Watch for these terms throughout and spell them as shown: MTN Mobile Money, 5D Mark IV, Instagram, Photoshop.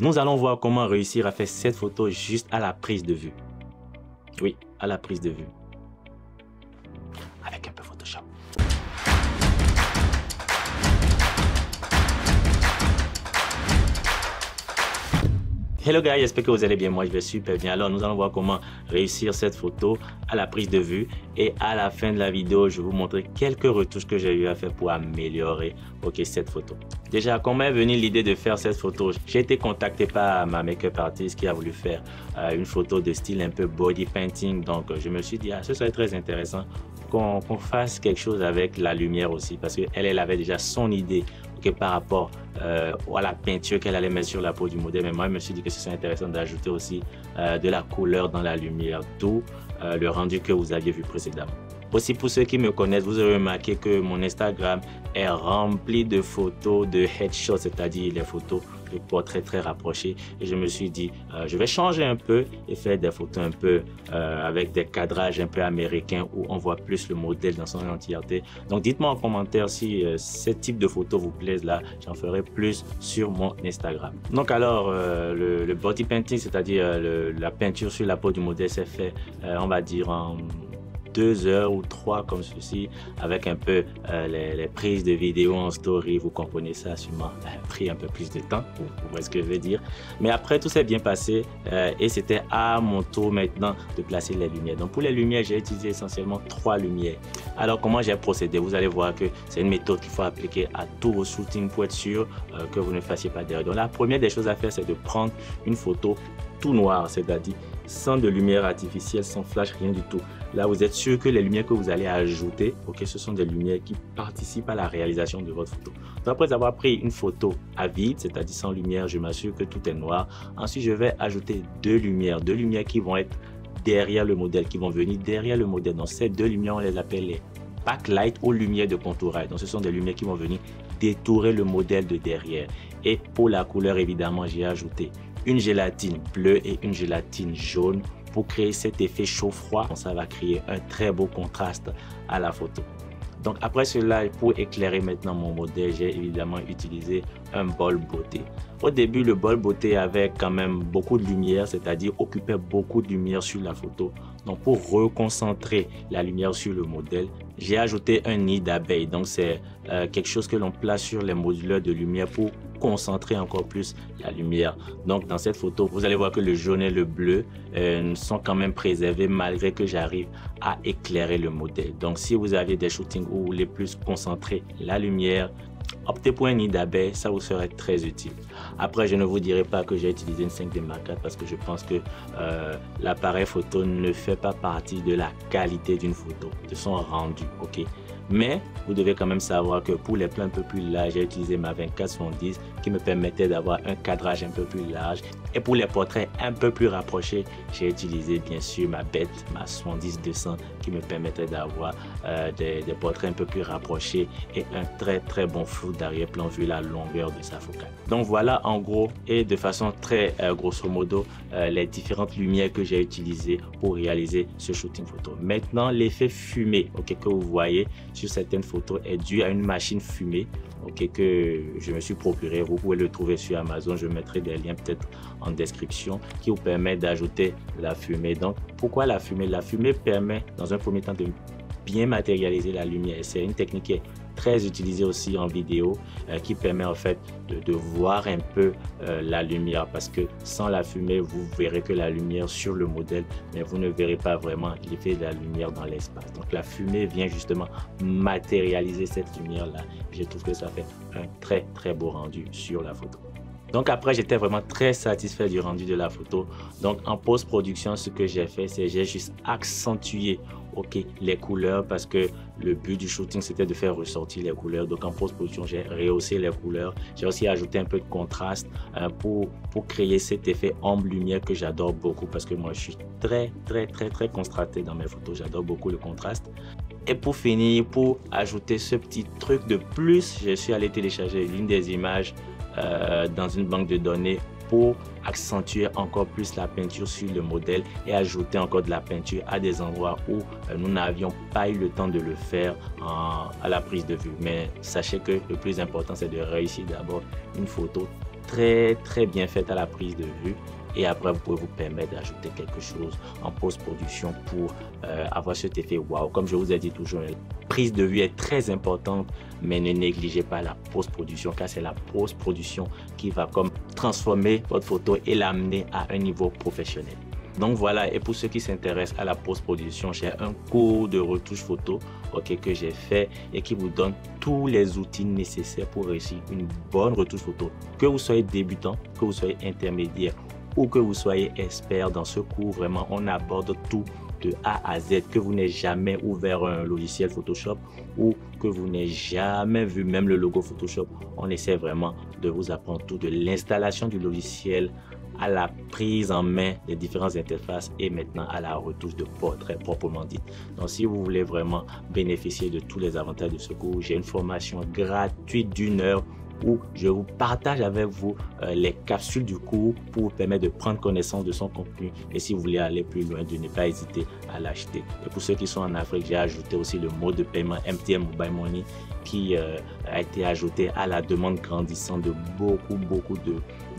Nous allons voir comment réussir à faire cette photo juste à la prise de vue. Oui, à la prise de vue. Avec un peu Photoshop. Hello guys, j'espère que vous allez bien. Moi, je vais super bien. Alors, nous allons voir comment réussir cette photo à la prise de vue. Et à la fin de la vidéo, je vais vous montrer quelques retouches que j'ai eu à faire pour améliorer cette photo. Déjà, comment est venue l'idée de faire cette photo? J'ai été contacté par ma make-up artist qui a voulu faire une photo de style un peu body painting. Donc, je me suis dit, ah, ce serait très intéressant qu'on fasse quelque chose avec la lumière aussi. Parce qu'elle avait déjà son idée par rapport à la peinture qu'elle allait mettre sur la peau du modèle, mais moi je me suis dit que ce serait intéressant d'ajouter aussi de la couleur dans la lumière, d'où le rendu que vous aviez vu précédemment. Aussi, pour ceux qui me connaissent, vous aurez remarqué que mon Instagram est rempli de photos de headshots, c'est-à-dire les photos de portraits très rapprochés. Et je me suis dit, je vais changer un peu et faire des photos un peu avec des cadrages un peu américains où on voit plus le modèle dans son entièreté. Donc, dites-moi en commentaire si ce type de photos vous plaisent. Là, j'en ferai plus sur mon Instagram. Donc, alors, le body painting, c'est-à-dire la peinture sur la peau du modèle, c'est fait, on va dire, en 2 heures ou 3 comme ceci, avec un peu les prises de vidéo en story. Vous comprenez, ça a sûrement pris un peu plus de temps, vous voyez ce que je veux dire. Mais après, tout s'est bien passé et c'était à mon tour maintenant de placer les lumières. Donc pour les lumières, j'ai utilisé essentiellement 3 lumières. Alors comment j'ai procédé? Vous allez voir que c'est une méthode qu'il faut appliquer à tous vos shootings pour être sûr que vous ne fassiez pas d'erreur. Donc la première des choses à faire, c'est de prendre une photo tout noire, c'est-à-dire sans de lumière artificielle, sans flash, rien du tout. Là, vous êtes sûr que les lumières que vous allez ajouter, ce sont des lumières qui participent à la réalisation de votre photo. Donc, après avoir pris une photo à vide, c'est-à-dire sans lumière, je m'assure que tout est noir. Ensuite, je vais ajouter 2 lumières qui vont être derrière le modèle, qui vont venir derrière le modèle. Donc, ces 2 lumières, on les appelle les backlight ou lumières de contourage. Donc, ce sont des lumières qui vont venir détourer le modèle de derrière. Et pour la couleur, évidemment, j'ai ajouté une gélatine bleue et une gélatine jaune pour créer cet effet chaud-froid. Ça va créer un très beau contraste à la photo. Donc après cela, pour éclairer maintenant mon modèle, j'ai évidemment utilisé un bol beauté. Au début, le bol beauté avait quand même beaucoup de lumière, c'est-à-dire occupait beaucoup de lumière sur la photo. Donc pour reconcentrer la lumière sur le modèle, j'ai ajouté un nid d'abeille. Donc c'est quelque chose que l'on place sur les moduleurs de lumière pour concentrer encore plus la lumière. Donc dans cette photo, vous allez voir que le jaune et le bleu sont quand même préservés malgré que j'arrive à éclairer le modèle. Donc si vous avez des shootings où vous voulez plus concentrer la lumière, optez pour un nid d'abeille, ça vous serait très utile. Après, je ne vous dirai pas que j'ai utilisé une 5D Mark IV parce que je pense que l'appareil photo ne fait pas partie de la qualité d'une photo, de son rendu, Mais vous devez quand même savoir que pour les plans un peu plus larges, j'ai utilisé ma 24-70 qui me permettait d'avoir un cadrage un peu plus large. Et pour les portraits un peu plus rapprochés, j'ai utilisé bien sûr ma bête, ma 70-200 qui me permettait d'avoir des portraits un peu plus rapprochés et un très bon flou d'arrière-plan vu la longueur de sa focale. Donc voilà en gros et de façon très grosso modo les différentes lumières que j'ai utilisées pour réaliser ce shooting photo. Maintenant, l'effet fumé que vous voyez sur certaines photos est dû à une machine fumée que je me suis procuré. Vous pouvez le trouver sur Amazon, je mettrai des liens peut-être en description qui vous permet d'ajouter la fumée. Donc pourquoi la fumée? La fumée permet dans un premier temps de bien matérialiser la lumière. C'est une technique qui est très utilisée aussi en vidéo qui permet en fait de voir un peu la lumière, parce que sans la fumée vous verrez que la lumière sur le modèle, mais vous ne verrez pas vraiment l'effet de la lumière dans l'espace. Donc la fumée vient justement matérialiser cette lumière là. Je trouve que ça fait un très beau rendu sur la photo. Donc après, j'étais vraiment très satisfait du rendu de la photo. Donc en post-production, ce que j'ai fait, c'est j'ai juste accentué les couleurs, parce que le but du shooting c'était de faire ressortir les couleurs. Donc en post-production, j'ai rehaussé les couleurs. J'ai aussi ajouté un peu de contraste pour créer cet effet ombre-lumière que j'adore beaucoup, parce que moi je suis très contrasté dans mes photos. J'adore beaucoup le contraste. Et pour finir, pour ajouter ce petit truc de plus, je suis allé télécharger l'une des images dans une banque de données pour accentuer encore plus la peinture sur le modèle et ajouter encore de la peinture à des endroits où nous n'avions pas eu le temps de le faire à la prise de vue. Mais sachez que le plus important, c'est de réussir d'abord une photo très très bien faite à la prise de vue. Et après, vous pouvez vous permettre d'ajouter quelque chose en post-production pour avoir cet effet wow. Comme je vous ai dit toujours, la prise de vue est très importante, mais ne négligez pas la post-production, car c'est la post-production qui va comme transformer votre photo et l'amener à un niveau professionnel. Donc voilà, et pour ceux qui s'intéressent à la post-production, j'ai un cours de retouche photo que j'ai fait et qui vous donne tous les outils nécessaires pour réussir une bonne retouche photo. Que vous soyez débutant, que vous soyez intermédiaire, ou que vous soyez expert. Dans ce cours, vraiment, on aborde tout de A à Z, que vous n'ayez jamais ouvert un logiciel Photoshop ou que vous n'ayez jamais vu même le logo Photoshop. On essaie vraiment de vous apprendre tout, de l'installation du logiciel à la prise en main des différentes interfaces et maintenant à la retouche de portrait proprement dite. Donc si vous voulez vraiment bénéficier de tous les avantages de ce cours, j'ai une formation gratuite d'1 heure où je vous partage avec vous les capsules du cours pour vous permettre de prendre connaissance de son contenu, et si vous voulez aller plus loin, de ne pas hésiter à l'acheter. Et pour ceux qui sont en Afrique, j'ai ajouté aussi le mode de paiement MTN Mobile Money qui a été ajouté à la demande grandissante de beaucoup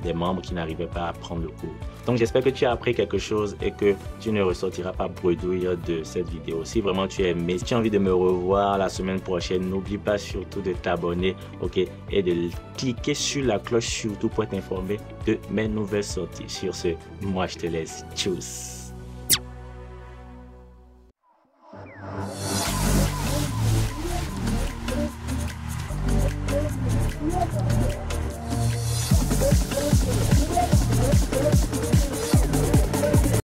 des membres qui n'arrivaient pas à prendre le cours. Donc j'espère que tu as appris quelque chose et que tu ne ressortiras pas bredouille de cette vidéo. Si vraiment tu as aimé, si tu as envie de me revoir la semaine prochaine, n'oublie pas surtout de t'abonner, et de cliquer sur la cloche surtout pour être informé de mes nouvelles sorties. Sur ce, moi je te laisse. Tchuss!